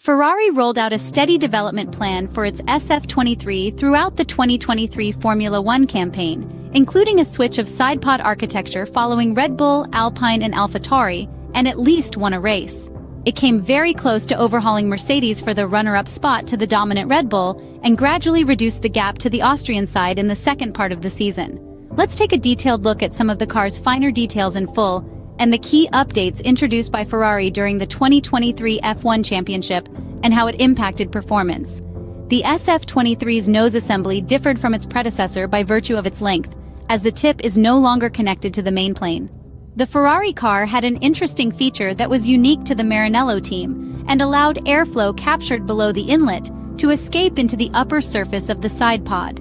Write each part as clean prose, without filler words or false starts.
Ferrari rolled out a steady development plan for its SF-23 throughout the 2023 Formula One campaign, including a switch of sidepod architecture following Red Bull, Alpine and AlphaTauri, and at least won a race. It came very close to overhauling Mercedes for the runner-up spot to the dominant Red Bull and gradually reduced the gap to the Austrian side in the second part of the season. Let's take a detailed look at some of the car's finer details in full and the key updates introduced by Ferrari during the 2023 F1 Championship and how it impacted performance. The SF-23's nose assembly differed from its predecessor by virtue of its length, as the tip is no longer connected to the main plane. The Ferrari car had an interesting feature that was unique to the Maranello team and allowed airflow captured below the inlet to escape into the upper surface of the side pod.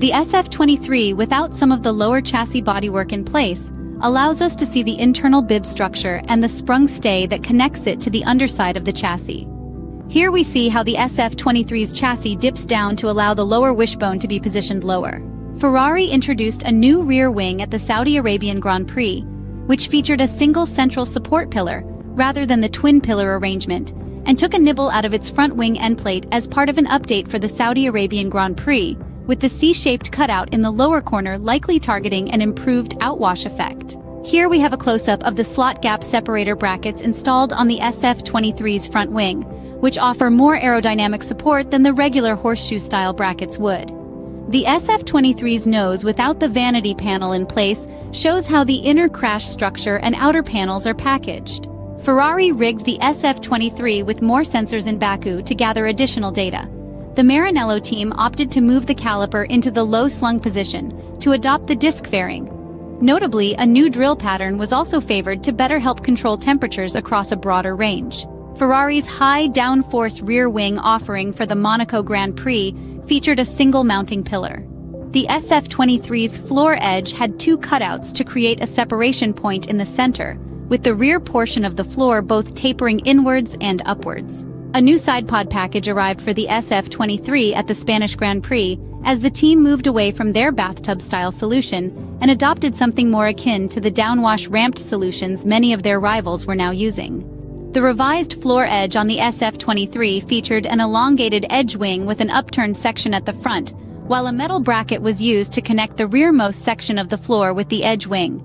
The SF-23, without some of the lower chassis bodywork in place, allows us to see the internal bib structure and the sprung stay that connects it to the underside of the chassis. Here we see how the SF-23's chassis dips down to allow the lower wishbone to be positioned lower. Ferrari introduced a new rear wing at the Saudi Arabian Grand Prix, which featured a single central support pillar rather than the twin pillar arrangement, and took a nibble out of its front wing end plate as part of an update for the Saudi Arabian Grand Prix, with the C-shaped cutout in the lower corner likely targeting an improved outwash effect. Here we have a close-up of the slot gap separator brackets installed on the SF-23's front wing, which offer more aerodynamic support than the regular horseshoe-style brackets would. The SF-23's nose without the vanity panel in place shows how the inner crash structure and outer panels are packaged. Ferrari rigged the SF-23 with more sensors in Baku to gather additional data. The Maranello team opted to move the caliper into the low-slung position to adopt the disc fairing. Notably, a new drill pattern was also favored to better help control temperatures across a broader range. Ferrari's high downforce rear wing offering for the Monaco Grand Prix featured a single mounting pillar. The SF-23's floor edge had two cutouts to create a separation point in the center, with the rear portion of the floor both tapering inwards and upwards. A new sidepod package arrived for the SF-23 at the Spanish Grand Prix as the team moved away from their bathtub-style solution and adopted something more akin to the downwash ramped solutions many of their rivals were now using. The revised floor edge on the SF-23 featured an elongated edge wing with an upturned section at the front, while a metal bracket was used to connect the rearmost section of the floor with the edge wing.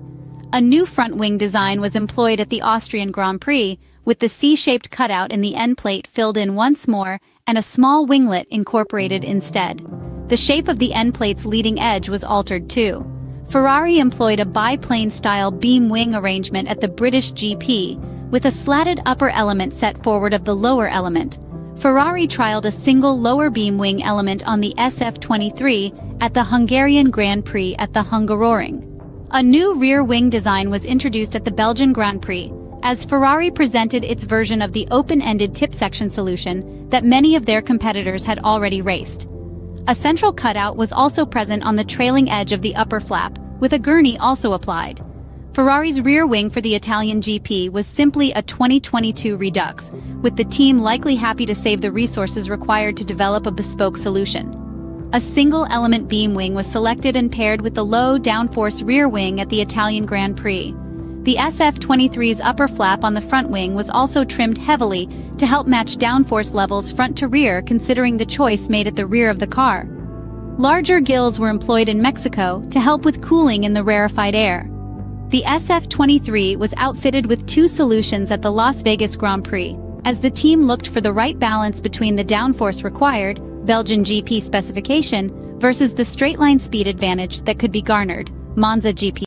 A new front wing design was employed at the Austrian Grand Prix, with the C-shaped cutout in the end plate filled in once more and a small winglet incorporated instead. The shape of the end plate's leading edge was altered too. Ferrari employed a biplane-style beam wing arrangement at the British GP, with a slatted upper element set forward of the lower element. Ferrari trialed a single lower beam wing element on the SF-23 at the Hungarian Grand Prix at the Hungaroring. A new rear wing design was introduced at the Belgian Grand Prix, as Ferrari presented its version of the open-ended tip section solution that many of their competitors had already raced. A central cutout was also present on the trailing edge of the upper flap, with a gurney also applied. Ferrari's rear wing for the Italian GP was simply a 2022 Redux, with the team likely happy to save the resources required to develop a bespoke solution. A single-element beam wing was selected and paired with the low downforce rear wing at the Italian Grand Prix. The SF-23's upper flap on the front wing was also trimmed heavily to help match downforce levels front to rear, considering the choice made at the rear of the car. Larger gills were employed in Mexico to help with cooling in the rarefied air. The SF-23 was outfitted with two solutions at the Las Vegas Grand Prix, as the team looked for the right balance between the downforce required, Belgian GP specification, versus the straight-line speed advantage that could be garnered, Monza GP.